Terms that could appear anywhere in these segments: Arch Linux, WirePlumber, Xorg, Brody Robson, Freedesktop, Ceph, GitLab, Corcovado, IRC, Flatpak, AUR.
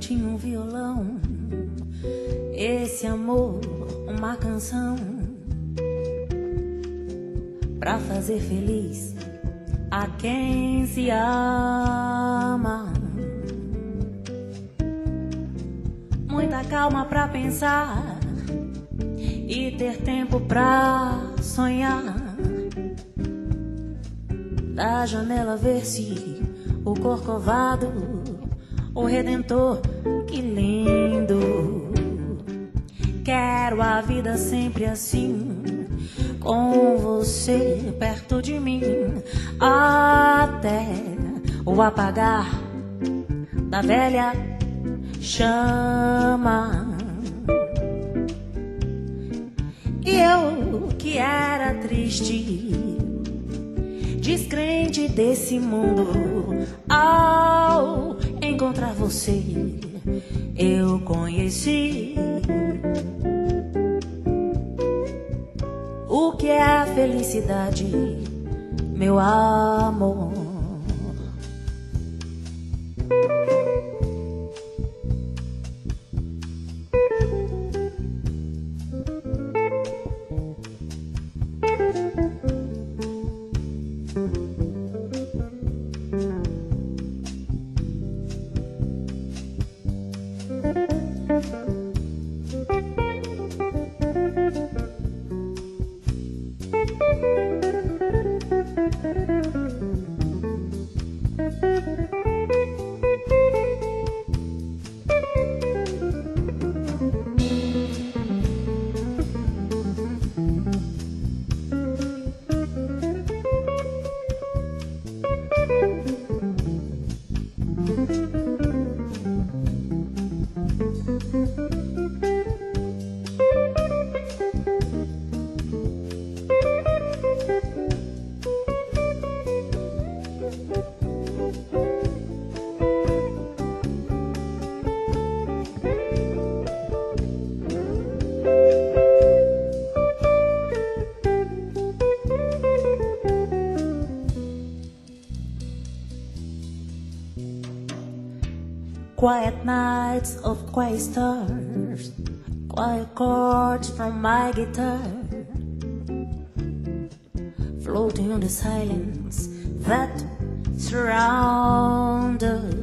amante em um violão, esse amor, uma canção pra fazer feliz a quem se ama. Muita calma pra pensar e ter tempo pra sonhar. Da janela ver se o Corcovado, o Redentor, que lindo. Quero a vida sempre assim, com você perto de mim, até o apagar da velha chama. E eu que era triste, descrente desse mundo, ao encontrar você eu conheci o que é a felicidade, meu amor. Quiet nights of quiet stars, quiet chords from my guitar, floating on the silence that surrounds us.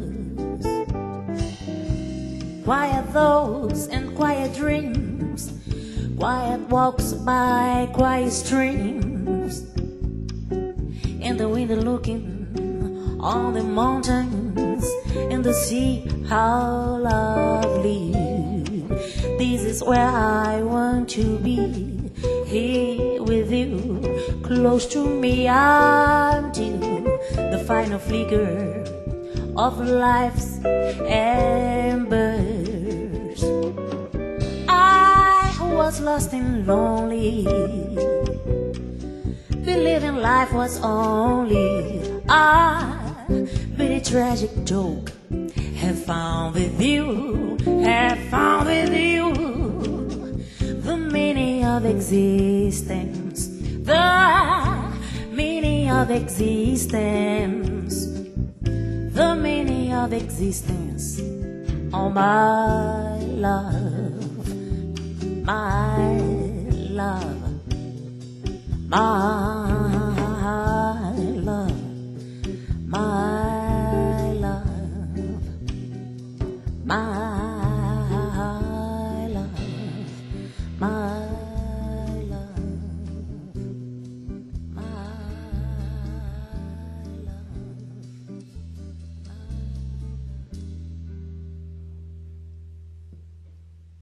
Quiet thoughts and quiet dreams, quiet walks by quiet streams, in the window looking on the mountains, in the sea. How lovely. This is where I want to be, here with you, close to me, until the final flicker of life's embers. I was lost and lonely, believing life was only a tragic joke. Have found with you, have found with you the meaning of existence, the meaning of existence, the meaning of existence. Oh my love, my